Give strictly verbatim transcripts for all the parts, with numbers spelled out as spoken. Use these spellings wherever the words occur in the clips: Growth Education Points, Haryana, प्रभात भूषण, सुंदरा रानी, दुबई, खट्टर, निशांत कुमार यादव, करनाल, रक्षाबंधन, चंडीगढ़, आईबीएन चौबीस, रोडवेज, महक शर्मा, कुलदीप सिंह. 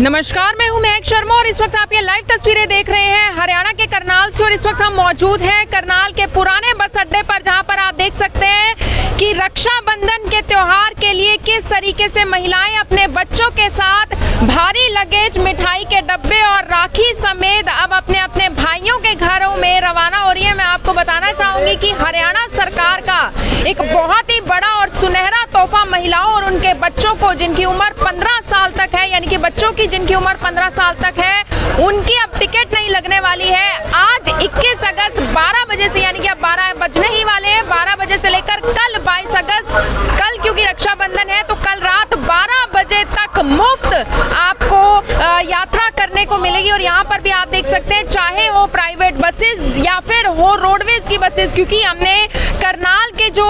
नमस्कार, मैं हूं महक शर्मा और इस वक्त आप ये लाइव तस्वीरें देख रहे हैं हरियाणा के करनाल से। और इस वक्त हम मौजूद हैं करनाल के पुराने बस अड्डे पर, जहां पर आप देख सकते हैं कि रक्षाबंधन के त्योहार के लिए किस तरीके से महिलाएं अपने बच्चों के साथ भारी लगेज, मिठाई के डब्बे और राखी समेत अब अपने अपने भाइयों के घरों में रवाना हो रही है। मैं आपको बताना चाहूंगी कि हरियाणा सरकार का एक बहुत ही बड़ा और सुनहरा तोहफा महिलाओं और उनके बच्चों को, जिनकी उम्र पंद्रह साल तक है, यानी कि बच्चों की जिनकी उम्र पंद्रह साल तक है, उनकी अब टिकट नहीं लगने वाली है। आज इक्कीस अगस्त बारह बजे से, यानी कि अब बारह बजने ही वाले हैं, बारह बजे से लेकर कल बाईस अगस्त, कल क्योंकि रक्षाबंधन है तो कल रात बारह बजे तक मुफ्त आपको यात्रा करने को मिलेगी। और यहाँ पर भी आप देख सकते हैं, चाहे वो प्राइवेट बसेस या फिर हो रोडवेज की बसेस, क्योंकि हमने करनाल के जो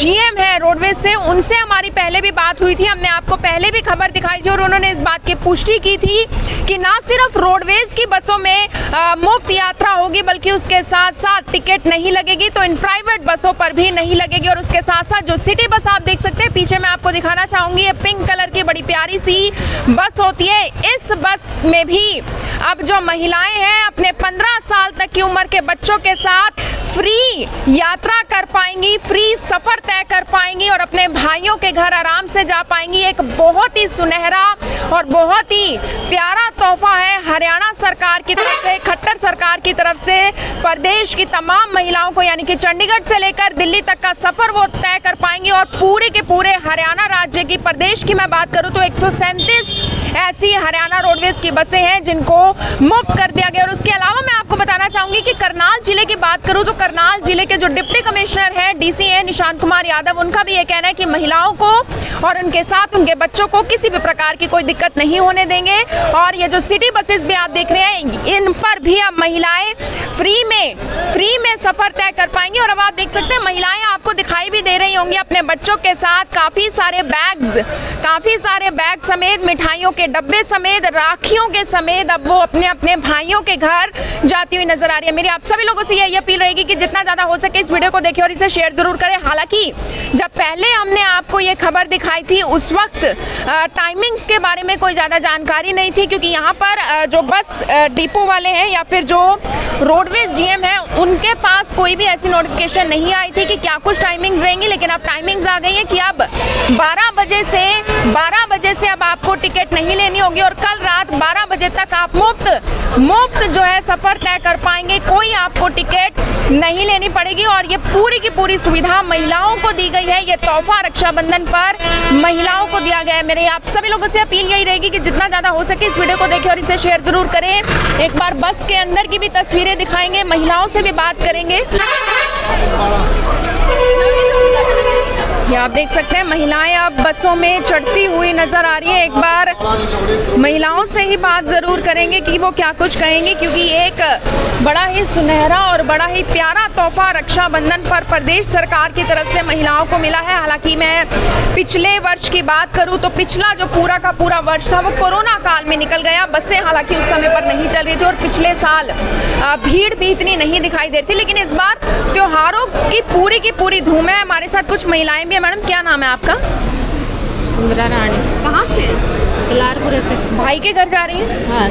जीएम है रोडवेज से, उनसे हमारी पहले भी बात हुई थी, हमने आपको पहले भी खबर दिखाई थी और उन्होंने इस बात की पुष्टि की थी कि ना सिर्फ रोडवेज की बसों में आ, मुफ्त यात्रा होगी, बल्कि उसके साथ साथ टिकट नहीं लगेगी तो इन प्राइवेट बसों पर भी नहीं लगेगी। और उसके साथ साथ जो सिटी बस आप देख सकते हैं, पीछे मैं आपको दिखाना चाहूँगी, ये पिंक कलर की बड़ी प्यारी सी बस होती है, इस बस में भी अब जो महिलाएं हैं अपने पंद्रह साल तक की उम्र के बच्चों के साथ फ्री यात्रा कर पाएंगी, फ्री सफर तय कर पाएंगी और अपने भाइयों के घर आराम से जा पाएंगी। एक बहुत ही सुनहरा और बहुत ही प्यारा तोहफा है हरियाणा सरकार की तरफ से, खट्टर सरकार की तरफ से प्रदेश की तमाम महिलाओं को, यानी कि चंडीगढ़ से लेकर दिल्ली तक का सफर वो तय कर पाएंगी। और पूरे के पूरे हरियाणा राज्य की, प्रदेश की मैं बात करूँ तो एक सौ सैंतीस ऐसी हरियाणा रोडवेज की बसें हैं जिनको मुफ्त कर दिया गया। और उसके अलावा मैं आपको बताना चाहूँगी कि करनाल जिले की बात करूँ तो करनाल जिले के जो डिप्टी कमिश्नर हैं डीसी हैं निशांत कुमार यादव, उनका भी ये कहना है कि महिलाओं को और उनके साथ उनके बच्चों को किसी भी प्रकार की कोई दिक्कत नहीं होने देंगे। और ये जो सिटी बसेस भी आप देख रहे हैं, इन पर भी अब महिलाएं फ्री में फ्री में सफ़र तय कर पाएंगी। और अब आप देख सकते हैं, महिलाएं आपको दिखाई भी दे रही होंगी अपने बच्चों के साथ, काफ़ी सारे बैग्स काफ़ी सारे बैग समेत, मिठाइयों के डब्बे समेत, राखियों के समेत अब वो अपने अपने भाइयों के घर जाती हुई नजर आ रही है। मेरी आप सभी लोगों से यही अपील रहेगी कि जितना ज़्यादा हो सके इस वीडियो को देखें और इसे शेयर ज़रूर करें। हालांकि जब पहले हमने आपको ये खबर दिखाई थी, उस वक्त टाइमिंग्स के बारे में कोई ज़्यादा जानकारी नहीं थी, क्योंकि यहाँ पर आ, जो बस डिपो वाले हैं या फिर जो रोडवेज जीएम है, उनके पास कोई भी ऐसी नोटिफिकेशन नहीं आई थी कि क्या कुछ टाइमिंग्स रहेंगी। लेकिन अब टाइमिंग्स आ गई है कि अब बारह बजे से बारह बजे से अब आपको टिकट नहीं लेनी होगी और कल रात बारह बजे तक आप मुफ्त मुफ्त जो है सफ़र तय कर पाएंगे, कोई आपको टिकट नहीं लेनी पड़ेगी। और ये पूरी की पूरी सुविधा महिलाओं को दी गई है, ये तोहफा रक्षाबंधन पर महिलाओं को दिया गया है। मेरे आप सभी लोगों से अपील यही रहेगी कि जितना ज़्यादा हो सके इस वीडियो को देखें और इसे शेयर ज़रूर करें। एक बार बस के अंदर की भी तस्वीरें दिखाएंगे, महिलाओं से भी बात करेंगे। ये आप देख सकते हैं, महिलाएं अब बसों में चढ़ती हुई नजर आ रही है। एक बार महिलाओं से ही बात ज़रूर करेंगे कि वो क्या कुछ कहेंगी, क्योंकि एक बड़ा ही सुनहरा और बड़ा ही प्यारा तोहफा रक्षाबंधन पर प्रदेश सरकार की तरफ से महिलाओं को मिला है। हालांकि मैं पिछले वर्ष की बात करूं तो पिछला जो पूरा का पूरा वर्ष था वो कोरोना काल में निकल गया। बसें हालांकि उस समय पर नहीं चल रही थी और पिछले साल भीड़ भी इतनी नहीं दिखाई देती, लेकिन इस बार त्योहारों की पूरी की पूरी धूम है। हमारे साथ कुछ महिलाएं भी। मैडम, क्या नाम है आपका? सुंदरा रानी। कहाँ से? सलारपुर से। भाई के घर जा रही है? हाँ।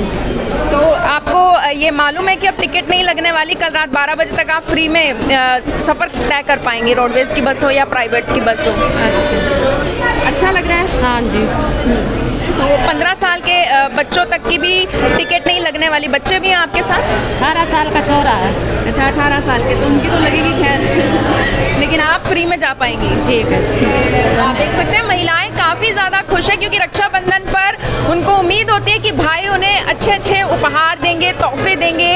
तो आपको ये मालूम है कि अब टिकट नहीं लगने वाली, कल रात बारह बजे तक आप फ्री में सफ़र तय कर पाएंगे, रोडवेज की बस हो या प्राइवेट की बस हो। अच्छा, अच्छा लग रहा है। हाँ जी। तो पंद्रह साल के बच्चों तक की भी टिकट नहीं लगने वाली। बच्चे भी हैं आपके साथ? अठारह साल का छोरा है। अच्छा, अठारह साल के, तो उनकी तो लगेगी। खैर, लेकिन आप फ्री में जा पाएंगी। ठीक है। तो आप देख सकते हैं, महिलाएं काफ़ी ज़्यादा खुश है क्योंकि रक्षाबंधन पर उनको उम्मीद होती है कि भाई उन्हें अच्छे अच्छे उपहार देंगे, तोहफे देंगे,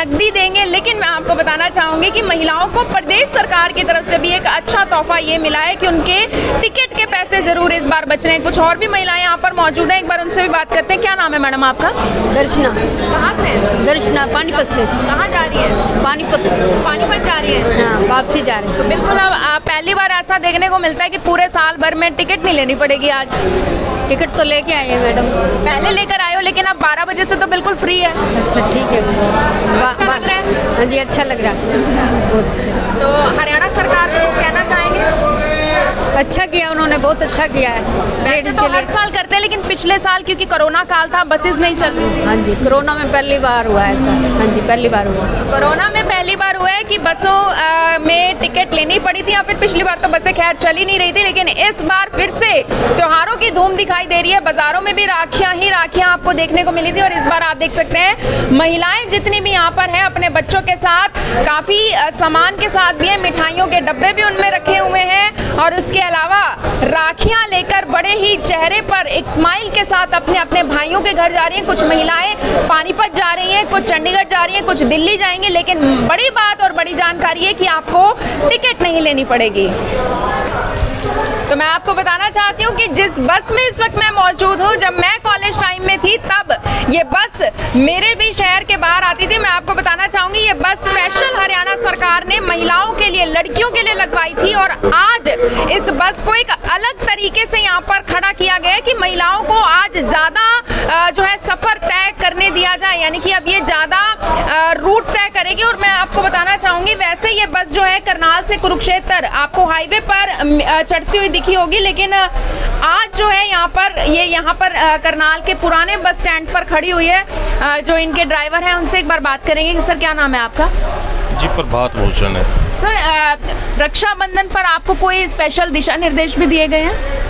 नकदी देंगे। लेकिन मैं आपको बताना चाहूँगी कि महिलाओं को प्रदेश सरकार की तरफ से भी एक अच्छा तोहफा ये मिला है कि उनके टिकट के पैसे ज़रूर इस बार बच रहे हैं। कुछ और भी महिलाएँ यहाँ पर मौजूद है, एक बार उनसे भी बात करते हैं। क्या नाम है मैडम आपका? दर्शना। कहाँ से? दर्शना पानीपत से। कहाँ जा रही है? पानीपत। पानीपत जा रही है? हाँ, वापसी जा रही है। तो बिल्कुल अब पहली बार ऐसा देखने को मिलता है कि पूरे साल भर में टिकट नहीं लेनी पड़ेगी। आज टिकट तो लेके आई है मैडम? पहले लेकर आए हो, लेकिन अब बारह बजे से तो बिल्कुल फ्री है। अच्छा, ठीक है। अच्छा लग रहा है? हाँ जी, अच्छा लग रहा है। तो हरियाणा सरकार को कुछ कहना चाहेंगे? अच्छा किया उन्होंने, बहुत अच्छा किया है। लेडीज के लिए हर साल करते हैं, लेकिन पिछले साल क्योंकि कोरोना काल था बसेस नहीं चल रही। हाँ जी, कोरोना में पहली बार हुआ है सर। हाँ जी, पहली बार हुआ। कोरोना में पहली बार हुआ है कि बसों आ, में टिकट लेनी पड़ी थी, या फिर पिछली बार तो बसें खैर चली नहीं रही थी, लेकिन इस बार फिर से त्योहारों की धूम दिखाई दे रही है। बाजारों में भी राखियाँ ही राखियाँ आपको देखने को मिली थी, और इस बार आप देख सकते हैं महिलाएं जितनी भी यहाँ पर हैं अपने बच्चों के साथ काफ़ी सामान के साथ भी हैं, मिठाइयों के डब्बे भी उनमें रखे हुए हैं, और उसके अलावा राखियां लेकर बड़े ही चेहरे पर एक स्माइल के साथ अपने अपने भाइयों के घर जा रही हैं। कुछ महिलाएं पानीपत जा रही हैं, कुछ चंडीगढ़ जा रही हैं, कुछ दिल्ली जाएंगे, लेकिन बड़ी बात और बड़ी जानकारी है कि आपको टिकट नहीं लेनी पड़ेगी। तो मैं आपको बताना चाहती हूँ कि जिस बस में इस वक्त मैं मौजूद हूँ, जब मैं कॉलेज टाइम में थी तब ये बस मेरे भी शहर के बाहर आती थी। मैं आपको बताना चाहूँगी ये बस स्पेशल हरियाणा सरकार ने महिलाओं के लिए, लड़कियों के लिए लगवाई थी, और आज इस बस को एक अलग तरीके से यहाँ पर खड़ा किया गया है कि महिलाओं को आज ज़्यादा जो है सफ़र तय करने दिया जाए, यानी कि अब ये ज़्यादा रूट तय करेगी। और मैं आपको बताना चाहूँगी वैसे ये बस जो है करनाल से कुरुक्षेत्र आपको हाईवे पर चढ़ती हुई दिखी होगी, लेकिन आज जो है यहाँ पर ये यहाँ पर करनाल के पुराने बस स्टैंड पर खड़ी हुई है। जो इनके ड्राइवर हैं उनसे एक बार बात करेंगे। सर क्या नाम है आपका? जी प्रभात भूषण है। सर रक्षाबंधन पर आपको कोई स्पेशल दिशा निर्देश भी दिए गए हैं?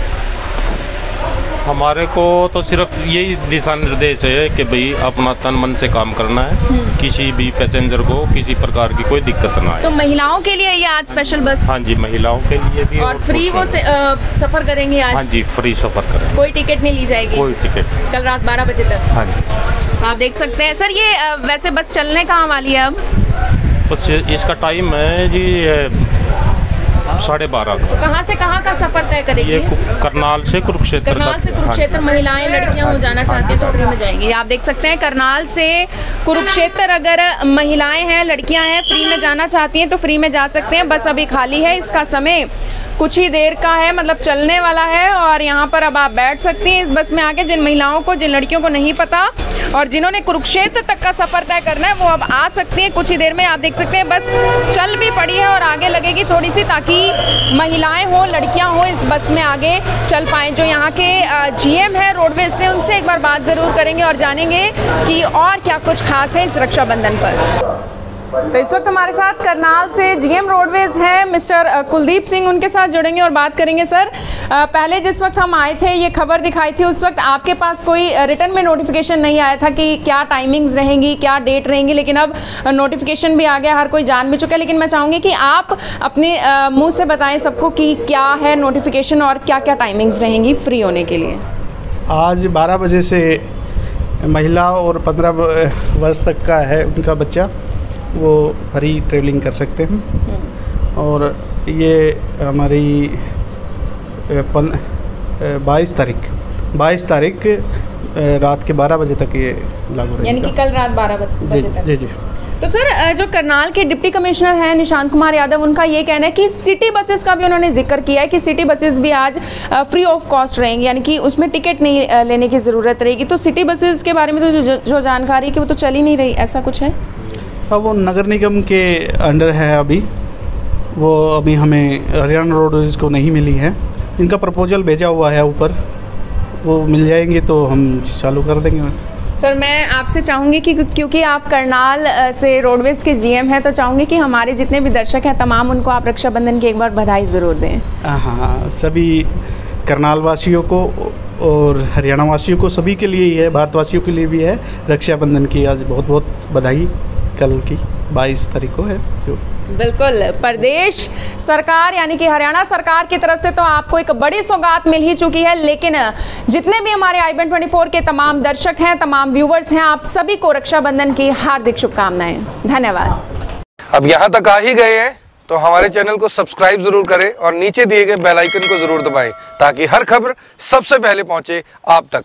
हमारे को तो सिर्फ यही दिशा निर्देश है कि भाई अपना तन मन से काम करना है, किसी भी पैसेंजर को किसी प्रकार की कोई दिक्कत ना आए। तो महिलाओं के लिए ये आज स्पेशल बस? हाँ जी, महिलाओं के लिए भी। और, और फ्री वो से, आ, सफर करेंगे आज? हाँ जी, फ्री सफर करेंगे, कोई टिकट नहीं ली जाएगी, कोई टिकट, कल रात बारह बजे तक। हाँ जी, आप देख सकते हैं। सर ये वैसे बस चलने कहाँ वाली है अब? बस इसका टाइम है जी साढ़े बारह। तो कहाँ से कहाँ का सफर तय करेगी? ये करनाल से कुरुक्षेत्र। करनाल से कुरुक्षेत्र महिलाएं लड़कियां हो जाना चाहती हैं तो फ्री में जाएंगी। आप देख सकते हैं करनाल से कुरुक्षेत्र अगर महिलाएं हैं, लड़कियां हैं, फ्री में जाना चाहती हैं तो फ्री में जा सकते हैं। बस अभी खाली है, इसका समय कुछ ही देर का है, मतलब चलने वाला है, और यहाँ पर अब आप बैठ सकती हैं इस बस में आके। जिन महिलाओं को, जिन लड़कियों को नहीं पता और जिन्होंने कुरुक्षेत्र तक का सफ़र तय करना है वो अब आ सकती हैं। कुछ ही देर में आप देख सकते हैं बस चल भी पड़ी है और आगे लगेगी थोड़ी सी, ताकि महिलाएं हों, लड़कियां हों, इस बस में आगे चल पाएँ। जो यहाँ के जी एम है रोडवेज से, उनसे एक बार बात ज़रूर करेंगे और जानेंगे कि और क्या कुछ खास है इस रक्षाबंधन पर। तो इस वक्त हमारे साथ करनाल से जी एम रोडवेज हैं मिस्टर कुलदीप सिंह, उनके साथ जुड़ेंगे और बात करेंगे। सर पहले जिस वक्त हम आए थे, ये खबर दिखाई थी, उस वक्त आपके पास कोई रिटर्न में नोटिफिकेशन नहीं आया था कि क्या टाइमिंग्स रहेंगी, क्या डेट रहेंगी, लेकिन अब नोटिफिकेशन भी आ गया, हर कोई जान भी चुका है। लेकिन मैं चाहूँगी कि आप अपने मुँह से बताएँ सबको कि क्या है नोटिफिकेशन और क्या क्या टाइमिंग्स रहेंगी फ्री होने के लिए। आज बारह बजे से महिला और पंद्रह वर्ष तक का है उनका बच्चा, वो फ्री ट्रेवलिंग कर सकते हैं। और ये हमारी बाईस तारीख बाईस तारीख रात के बारह बजे तक ये लागू रहेगा, यानी कि कल रात बारह बजे तक। जी जी। तो सर जो करनाल के डिप्टी कमिश्नर हैं निशांत कुमार यादव, उनका ये कहना है कि सिटी बसेस का भी उन्होंने जिक्र किया है कि सिटी बसेस भी आज फ्री ऑफ कॉस्ट रहेंगी, यानी कि उसमें टिकट नहीं लेने की ज़रूरत रहेगी। तो सिटी बसेस के बारे में तो जो, जो जानकारी कि वो तो चल ही नहीं रही, ऐसा कुछ है? अब वो नगर निगम के अंडर है, अभी वो अभी हमें हरियाणा रोडवेज को नहीं मिली है, इनका प्रपोजल भेजा हुआ है ऊपर, वो मिल जाएंगे तो हम चालू कर देंगे। सर मैं आपसे चाहूँगी कि क्योंकि आप करनाल से रोडवेज के जी एम हैं, तो चाहूँगी कि हमारे जितने भी दर्शक हैं तमाम उनको आप रक्षाबंधन की एक बार बधाई ज़रूर दें। हाँ, सभी करनाल वासियों को और हरियाणा वासियों को, सभी के लिए ही है, भारतवासियों के लिए भी है, रक्षाबंधन की आज बहुत बहुत बधाई। कल की बाईस तारीख को है जो बिल्कुल प्रदेश सरकार यानी कि हरियाणा सरकार की तरफ से तो आपको एक बड़ी सौगात मिल ही चुकी है, लेकिन जितने भी हमारे आईबीएन चौबीस के तमाम दर्शक हैं, तमाम व्यूवर्स हैं, आप सभी को रक्षाबंधन की हार्दिक शुभकामनाएं। धन्यवाद। अब यहाँ तक आ ही गए हैं तो हमारे चैनल को सब्सक्राइब जरूर करें और नीचे दिए गए बेल आइकन को जरूर दबाएं ताकि हर खबर सबसे पहले पहुंचे आप तक।